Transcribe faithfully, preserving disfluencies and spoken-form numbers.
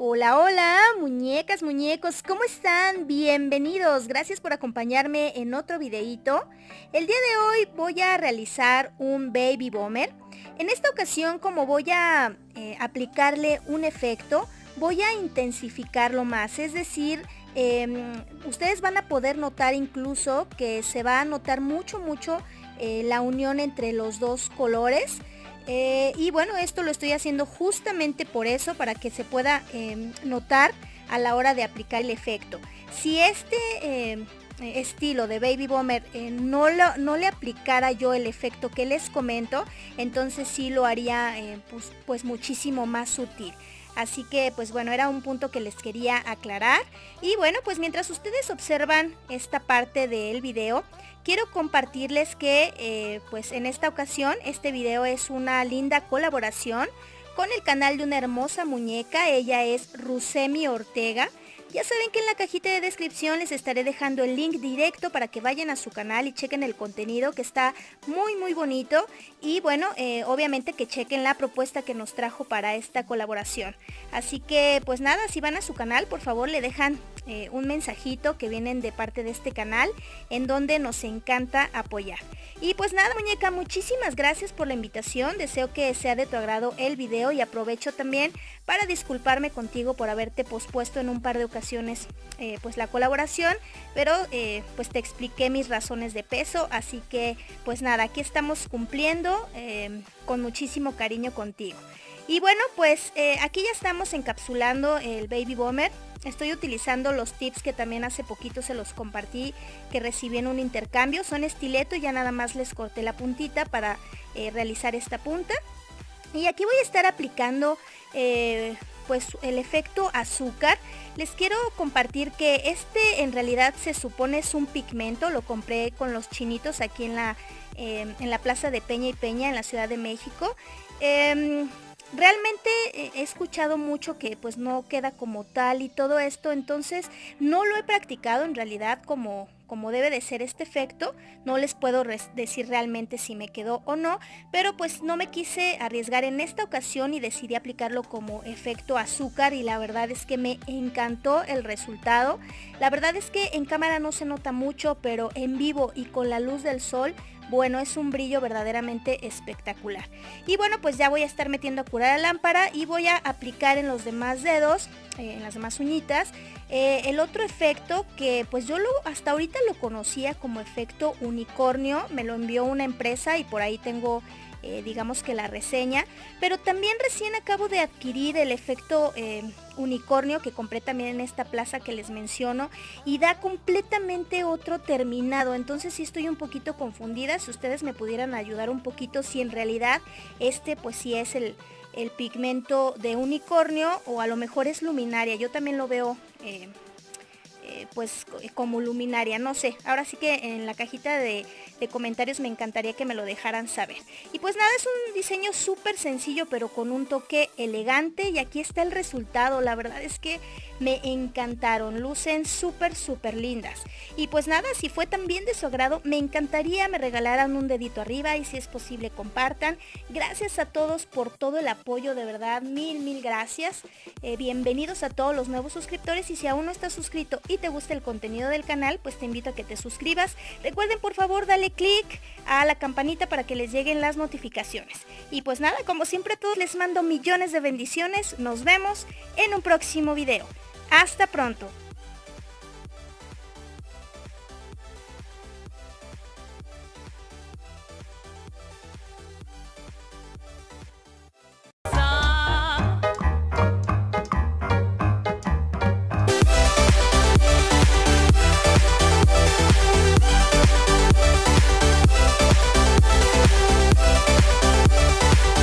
Hola, hola, muñecas, muñecos, ¿cómo están? Bienvenidos, gracias por acompañarme en otro videíto. El día de hoy voy a realizar un baby bomber. En esta ocasión, como voy a eh, aplicarle un efecto, voy a intensificarlo más, es decir, eh, ustedes van a poder notar incluso que se va a notar mucho, mucho eh, la unión entre los dos colores. Eh, y bueno, esto lo estoy haciendo justamente por eso, para que se pueda eh, notar a la hora de aplicar el efecto. Si este eh, estilo de baby bomber eh, no, lo, no le aplicara yo el efecto que les comento, entonces sí lo haría eh, pues, pues muchísimo más sutil. Así que pues bueno, era un punto que les quería aclarar. Y bueno, pues mientras ustedes observan esta parte del video, quiero compartirles que eh, pues en esta ocasión este video es una linda colaboración con el canal de una hermosa muñeca. Ella es Rucemi Ortega. Ya saben que en la cajita de descripción les estaré dejando el link directo para que vayan a su canal y chequen el contenido, que está muy muy bonito. Y bueno, eh, obviamente que chequen la propuesta que nos trajo para esta colaboración. Así que pues nada, si van a su canal, por favor le dejan eh, un mensajito que vienen de parte de este canal, en donde nos encanta apoyar. Y pues nada, muñeca, muchísimas gracias por la invitación. Deseo que sea de tu agrado el video y aprovecho también para disculparme contigo por haberte pospuesto en un par de ocasiones Eh, pues la colaboración, pero eh, pues te expliqué mis razones de peso, así que pues nada, aquí estamos cumpliendo eh, con muchísimo cariño contigo. Y bueno, pues eh, aquí ya estamos encapsulando el baby bomber. Estoy utilizando los tips que también hace poquito se los compartí, que recibí en un intercambio. Son estileto, ya nada más les corté la puntita para eh, realizar esta punta. Y aquí voy a estar aplicando eh, pues el efecto azúcar. Les quiero compartir que este en realidad se supone es un pigmento, lo compré con los chinitos aquí en la, eh, en la plaza de Peña y Peña en la Ciudad de México. Eh, realmente he escuchado mucho que pues no queda como tal y todo esto, entonces no lo he practicado en realidad como... como debe de ser este efecto. No les puedo decir realmente si me quedó o no, pero pues no me quise arriesgar en esta ocasión y decidí aplicarlo como efecto azúcar, y la verdad es que me encantó el resultado. La verdad es que en cámara no se nota mucho, pero en vivo y con la luz del sol, bueno, es un brillo verdaderamente espectacular. Y bueno, pues ya voy a estar metiendo a curar la lámpara y voy a aplicar en los demás dedos, eh, en las demás uñitas, eh, el otro efecto que pues yo lo, hasta ahorita lo conocía como efecto unicornio. Me lo envió una empresa y por ahí tengo... Eh, digamos que la reseña, pero también recién acabo de adquirir el efecto eh, unicornio, que compré también en esta plaza que les menciono, y da completamente otro terminado. Entonces sí estoy un poquito confundida, si ustedes me pudieran ayudar un poquito si en realidad este pues sí es el, el pigmento de unicornio, o a lo mejor es luminaria. Yo también lo veo eh, pues como luminaria, no sé. Ahora sí que en la cajita de, de comentarios me encantaría que me lo dejaran saber. Y pues nada, es un diseño súper sencillo, pero con un toque elegante, y aquí está el resultado. La verdad es que me encantaron, lucen súper súper lindas. Y pues nada, si fue también de su agrado, me encantaría me regalaran un dedito arriba, y si es posible compartan. Gracias a todos por todo el apoyo, de verdad, mil mil gracias. Eh, bienvenidos a todos los nuevos suscriptores, y si aún no estás suscrito y te gusta el contenido del canal, pues te invito a que te suscribas. Recuerden, por favor, dale click a la campanita para que les lleguen las notificaciones. Y pues nada, como siempre a todos les mando millones de bendiciones. Nos vemos en un próximo video. Hasta pronto.